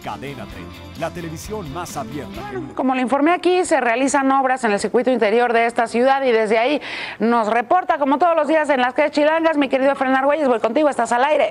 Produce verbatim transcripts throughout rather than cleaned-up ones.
Cadena tres, la televisión más abierta. Bueno, como le informé aquí, se realizan obras en el circuito interior de esta ciudad y desde ahí nos reporta, como todos los días en las calles chilangas, mi querido Fernando Güeyes, voy contigo, estás al aire.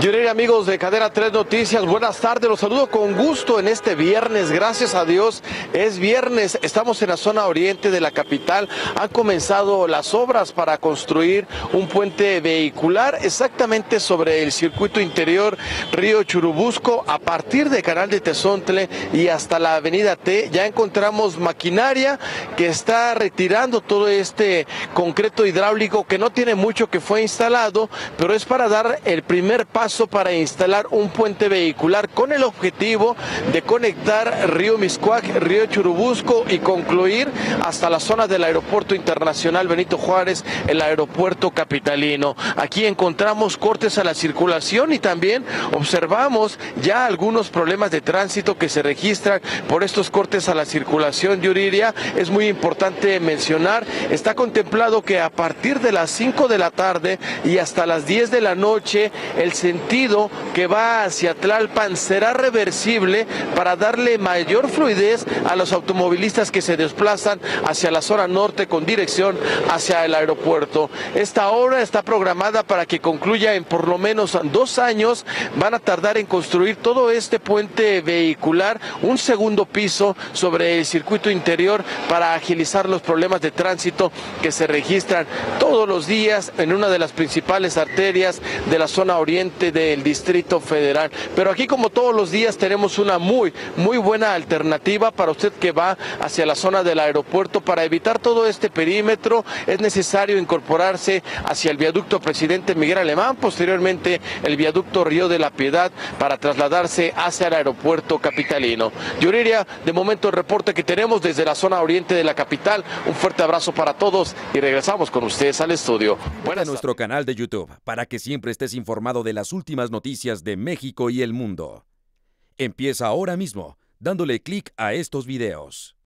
Yuriria, amigos de Cadena tres Noticias, buenas tardes, los saludo con gusto en este viernes, gracias a Dios, es viernes, estamos en la zona oriente de la capital, han comenzado las obras para construir un puente vehicular exactamente sobre el circuito interior Río Churubusco, a partir de Canal de Tezontle y hasta la Avenida T, ya encontramos maquinaria que está retirando todo este concreto hidráulico que no tiene mucho que fue instalado, pero es para dar el primer paso para instalar un puente vehicular con el objetivo de conectar Río Miscuac, Río Churubusco y concluir hasta la zona del Aeropuerto Internacional Benito Juárez, el aeropuerto capitalino. Aquí encontramos cortes a la circulación y también observamos ya algunos problemas de tránsito que se registran por estos cortes a la circulación. Yuriria, es muy importante mencionar, está contemplado que a partir de las cinco de la tarde y hasta las diez de la noche, el sentido sentido que va hacia Tlalpan será reversible para darle mayor fluidez a los automovilistas que se desplazan hacia la zona norte con dirección hacia el aeropuerto. Esta obra está programada para que concluya en por lo menos dos años. Van a tardar en construir todo este puente vehicular, un segundo piso sobre el circuito interior para agilizar los problemas de tránsito que se registran todos los días en una de las principales arterias de la zona oriente del Distrito Federal. Pero aquí, como todos los días, tenemos una muy, muy buena alternativa para usted que va hacia la zona del aeropuerto. Para evitar todo este perímetro es necesario incorporarse hacia el viaducto presidente Miguel Alemán, posteriormente el viaducto Río de la Piedad para trasladarse hacia el aeropuerto capitalino. Yuriria, de momento el reporte que tenemos desde la zona oriente de la capital. Un fuerte abrazo para todos y regresamos con ustedes al estudio. Buenas a nuestro canal de YouTube para que siempre estés informado de las últimas noticias de México y el mundo. Empieza ahora mismo dándole clic a estos videos.